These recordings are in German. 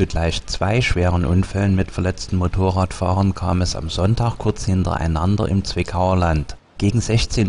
Zu gleich zwei schweren Unfällen mit verletzten Motorradfahrern kam es am Sonntag kurz hintereinander im Zwickauer Land. Gegen 16:45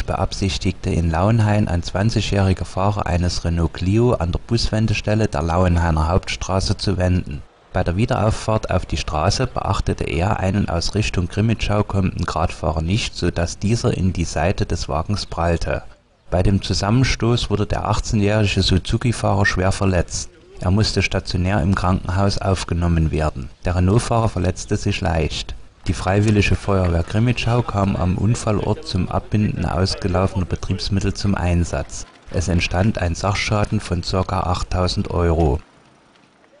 Uhr beabsichtigte in Lauenhain ein 20-jähriger Fahrer eines Renault Clio an der Buswendestelle der Lauenhainer Hauptstraße zu wenden. Bei der Wiederauffahrt auf die Straße beachtete er einen aus Richtung Grimmitschau kommenden Radfahrer nicht, sodass dieser in die Seite des Wagens prallte. Bei dem Zusammenstoß wurde der 18-jährige Suzuki-Fahrer schwer verletzt. Er musste stationär im Krankenhaus aufgenommen werden. Der Renault-Fahrer verletzte sich leicht. Die Freiwillige Feuerwehr Grimmitschau kam am Unfallort zum Abbinden ausgelaufener Betriebsmittel zum Einsatz. Es entstand ein Sachschaden von ca. 8.000 €.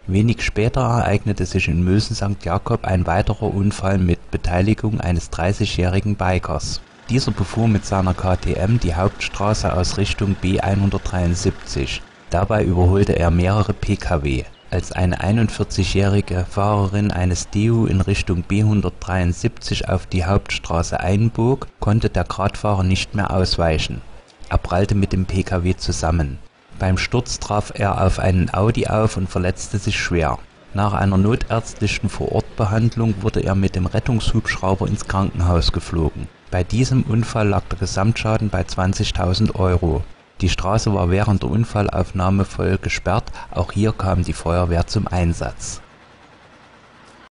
Wenig später ereignete sich in Mülsen St. Jacob ein weiterer Unfall mit Beteiligung eines 30-jährigen Bikers. Dieser befuhr mit seiner KTM die Hauptstraße aus Richtung B173. Dabei überholte er mehrere Pkw. Als eine 41-jährige Fahrerin eines Deo in Richtung B173 auf die Hauptstraße einbog, konnte der Radfahrer nicht mehr ausweichen. Er prallte mit dem Pkw zusammen. Beim Sturz traf er auf einen Audi auf und verletzte sich schwer. Nach einer notärztlichen Vorortbehandlung wurde er mit dem Rettungshubschrauber ins Krankenhaus geflogen. Bei diesem Unfall lag der Gesamtschaden bei 20.000 €. Die Straße war während der Unfallaufnahme voll gesperrt, auch hier kam die Feuerwehr zum Einsatz.